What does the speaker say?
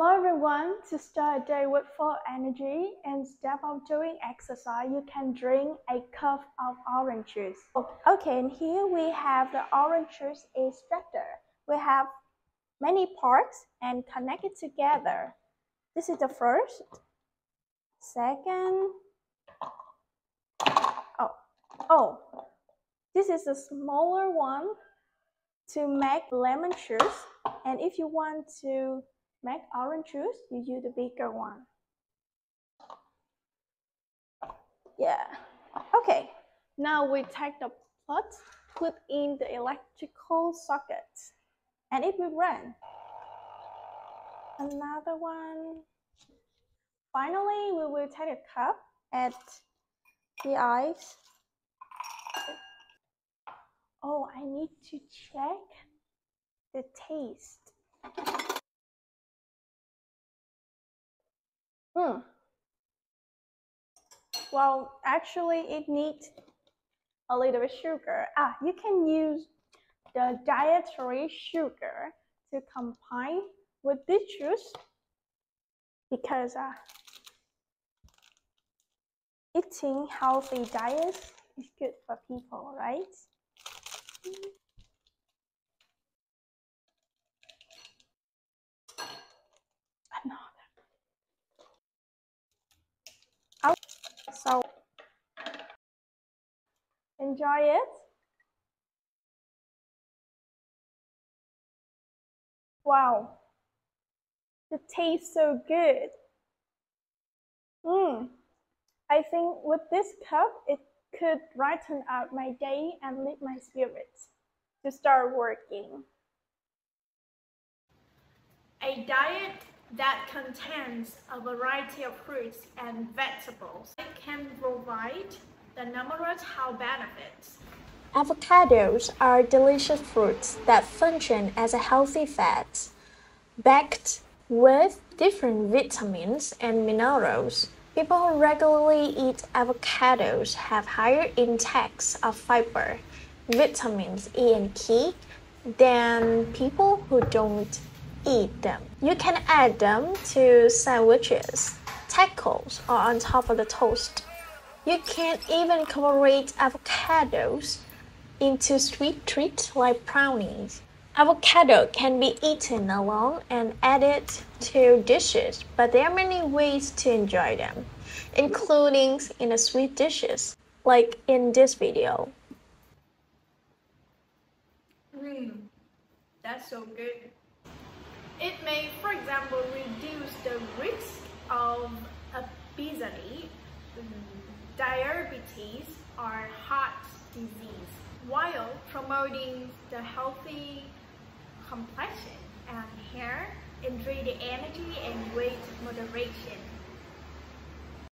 Hello everyone, to start a day with full energy, instead of doing exercise, you can drink a cup of orange juice. Okay, and here we have the orange juice extractor. We have many parts and connect it together. This is the first, second, this is the smaller one to make lemon juice, and if you want to make orange juice, you use the bigger one. Yeah. Okay. Now we take the plug, put in the electrical socket, and it will run. Another one. Finally, we will take a cup, add the ice. Oh, I need to check the taste. Well, actually it needs a little bit of sugar. You can use the dietary sugar to combine with this juice because eating healthy diets is good for people, right? So enjoy it. Wow, it tastes so good. I think with this cup, it could brighten up my day and lift my spirits to start working. A diet that contains a variety of fruits and vegetables. It can provide the numerous health benefits. Avocados are delicious fruits that function as a healthy fat, backed with different vitamins and minerals. People who regularly eat avocados have higher intakes of fiber, vitamins E and K, than people who don't eat them. You can add them to sandwiches, tacos, or on top of the toast. You can even incorporate avocados into sweet treats like brownies. Avocado can be eaten alone and added to dishes, but there are many ways to enjoy them, including in the sweet dishes, like in this video. That's so good. It may, for example, reduce the risk of obesity, diabetes, or heart disease, while promoting the healthy complexion and hair and drain the energy and weight moderation.